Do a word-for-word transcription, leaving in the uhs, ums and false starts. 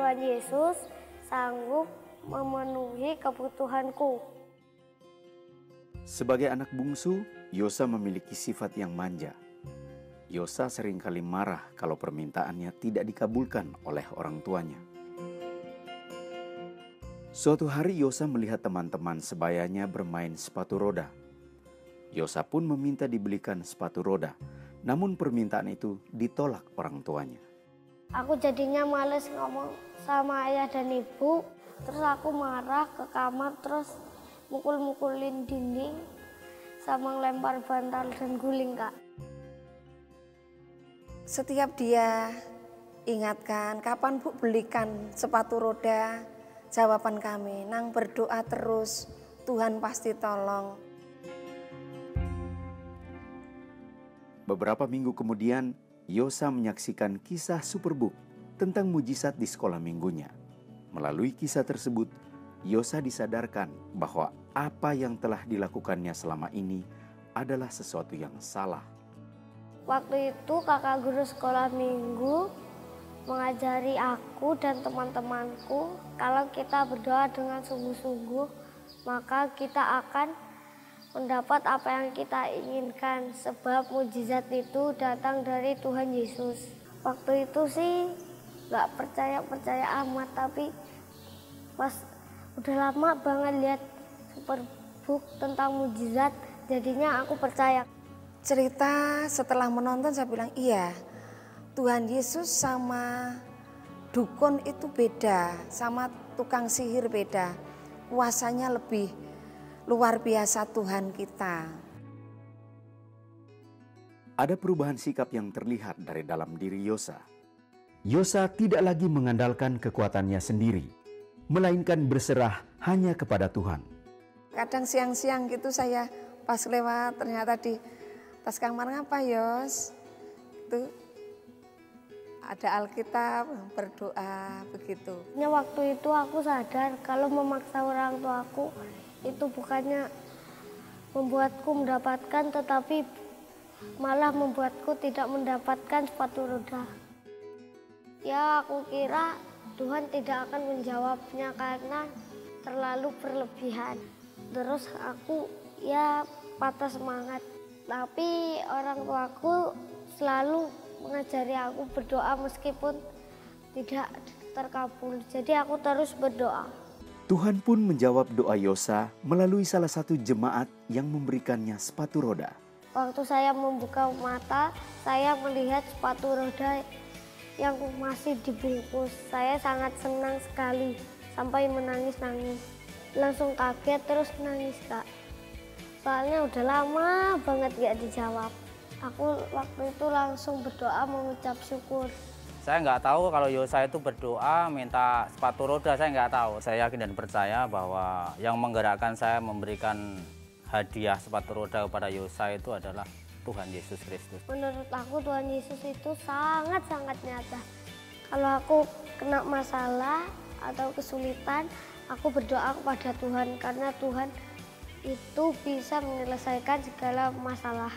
Tuhan Yesus sanggup memenuhi kebutuhanku. Sebagai anak bungsu, Yosa memiliki sifat yang manja. Yosa seringkali marah kalau permintaannya tidak dikabulkan oleh orang tuanya. Suatu hari Yosa melihat teman-teman sebayanya bermain sepatu roda. Yosa pun meminta dibelikan sepatu roda, namun permintaan itu ditolak orang tuanya. Aku jadinya males ngomong sama ayah dan ibu, terus aku marah ke kamar, terus mukul-mukulin dinding, sama ngelempar bantal dan guling, Kak. Setiap dia ingatkan, kapan Bu belikan sepatu roda? Jawaban kami, nang berdoa terus, Tuhan pasti tolong. Beberapa minggu kemudian, Yosa menyaksikan kisah Superbook tentang mujizat di sekolah minggunya. Melalui kisah tersebut, Yosa disadarkan bahwa apa yang telah dilakukannya selama ini adalah sesuatu yang salah. Waktu itu kakak guru sekolah minggu mengajari aku dan teman-temanku, kalau kita berdoa dengan sungguh-sungguh, maka kita akan mendapat apa yang kita inginkan, sebab mujizat itu datang dari Tuhan Yesus. Waktu itu sih nggak percaya-percaya amat, tapi pas udah lama banget lihat Superbook tentang mujizat, jadinya aku percaya. Cerita setelah menonton saya bilang, iya, Tuhan Yesus sama dukun itu beda, sama tukang sihir beda. Kuasanya lebih luar biasa Tuhan kita. Ada perubahan sikap yang terlihat dari dalam diri Yosa. Yosa tidak lagi mengandalkan kekuatannya sendiri, melainkan berserah hanya kepada Tuhan. Kadang siang-siang gitu saya pas lewat, ternyata di tas kamar, ngapa Yos? Itu ada Alkitab, berdoa, begitu. Waktu itu aku sadar kalau memaksa orang tuaku itu bukannya membuatku mendapatkan, tetapi malah membuatku tidak mendapatkan sepatu roda. Ya, aku kira Tuhan tidak akan menjawabnya karena terlalu berlebihan. Terus aku ya patah semangat. Tapi orang tuaku selalu mengajari aku berdoa meskipun tidak terkabul. Jadi aku terus berdoa. Tuhan pun menjawab doa Yosa melalui salah satu jemaat yang memberikannya sepatu roda. Waktu saya membuka mata, saya melihat sepatu roda yang masih dibungkus. Saya sangat senang sekali sampai menangis-nangis. Langsung kaget terus nangis, Kak. Soalnya udah lama banget gak dijawab. Aku waktu itu langsung berdoa mengucap syukur. Saya nggak tahu kalau Yosa itu berdoa minta sepatu roda, saya nggak tahu. Saya yakin dan percaya bahwa yang menggerakkan saya memberikan hadiah sepatu roda kepada Yosa itu adalah Tuhan Yesus Kristus. Menurut aku Tuhan Yesus itu sangat-sangat nyata. Kalau aku kena masalah atau kesulitan, aku berdoa kepada Tuhan karena Tuhan itu bisa menyelesaikan segala masalah.